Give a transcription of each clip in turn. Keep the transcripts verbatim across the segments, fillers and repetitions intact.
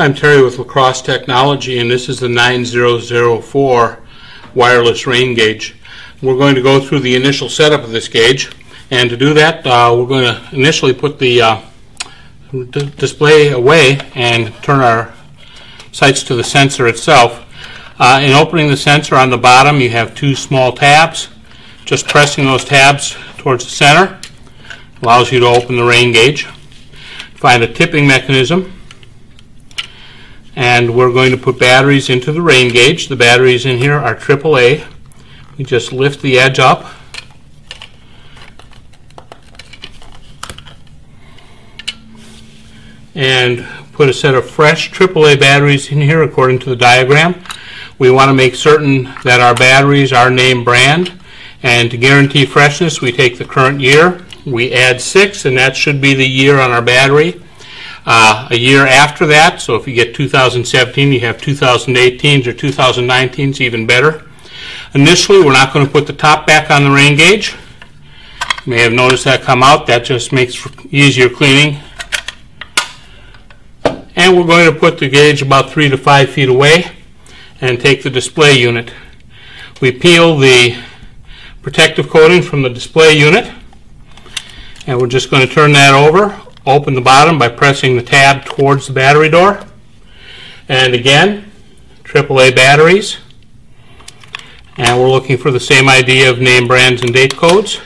I'm Terry with La Crosse Technology, and this is the nine zero zero four wireless rain gauge. We're going to go through the initial setup of this gauge, and to do that uh, we're going to initially put the uh, display away and turn our sights to the sensor itself. Uh, in opening the sensor, on the bottom you have two small tabs. Just pressing those tabs towards the center allows you to open the rain gauge. Find a tipping mechanism, and we're going to put batteries into the rain gauge. The batteries in here are triple A. We just lift the edge up and put a set of fresh triple A batteries in here according to the diagram. We want to make certain that our batteries are name brand, and to guarantee freshness we take the current year, we add six, and that should be the year on our battery. Uh, a year after that, so if you get two thousand seventeen, you have two thousand eighteens or two thousand nineteens, even better. Initially, we're not going to put the top back on the rain gauge. You may have noticed that come out. That just makes for easier cleaning. And we're going to put the gauge about three to five feet away and take the display unit. We peel the protective coating from the display unit, and we're just going to turn that over. Open the bottom by pressing the tab towards the battery door, and again triple A batteries, and we're looking for the same idea of name brands and date codes.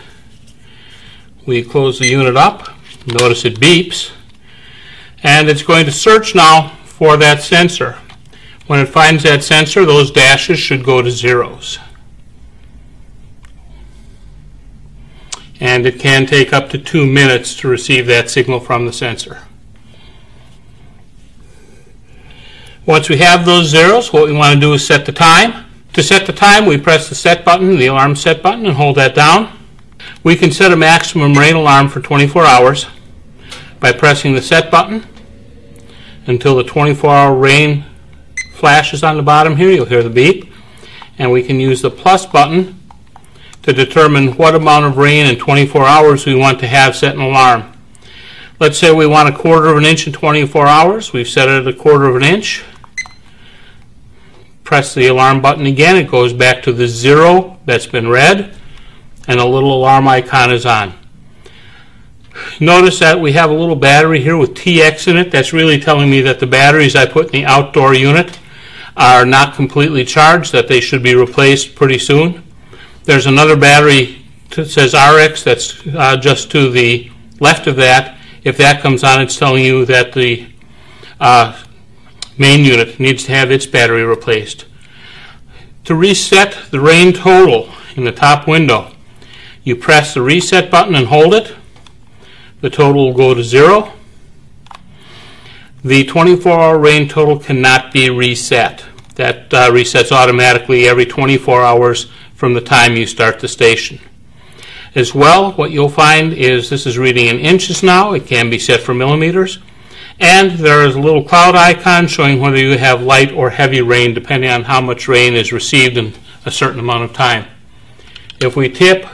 We close the unit up, notice it beeps, and it's going to search now for that sensor. When it finds that sensor, those dashes should go to zeros, and it can take up to two minutes to receive that signal from the sensor. Once we have those zeros, what we want to do is set the time. To set the time, we press the set button, the alarm set button, and hold that down. We can set a maximum rain alarm for twenty-four hours by pressing the set button until the twenty-four hour rain flashes on the bottom here. You'll hear the beep, and we can use the plus button to determine what amount of rain in twenty-four hours we want to have set an alarm. Let's say we want a quarter of an inch in twenty-four hours. We've set it at a quarter of an inch. Press the alarm button again. It goes back to the zero that's been read, and a little alarm icon is on. Notice that we have a little battery here with T X in it. That's really telling me that the batteries I put in the outdoor unit are not completely charged, that they should be replaced pretty soon. There's another battery that says R X that's uh, just to the left of that. If that comes on, it's telling you that the uh, main unit needs to have its battery replaced. To reset the rain total in the top window, you press the reset button and hold it. The total will go to zero. The twenty-four hour rain total cannot be reset. That uh, resets automatically every twenty-four hours from the time you start the station. As well, what you'll find is this is reading in inches now. It can be set for millimeters. And there is a little cloud icon showing whether you have light or heavy rain, depending on how much rain is received in a certain amount of time. If we tip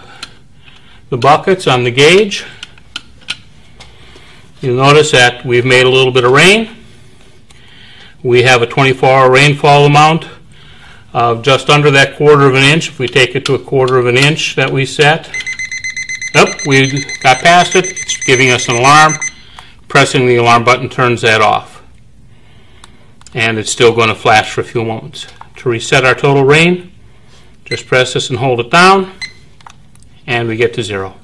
the buckets on the gauge, you'll notice that we've made a little bit of rain. We have a twenty-four hour rainfall amount of just under that quarter of an inch. If we take it to a quarter of an inch that we set, nope, we got past it. It's giving us an alarm. Pressing the alarm button turns that off, and it's still going to flash for a few moments. To reset our total rain, just press this and hold it down, and we get to zero.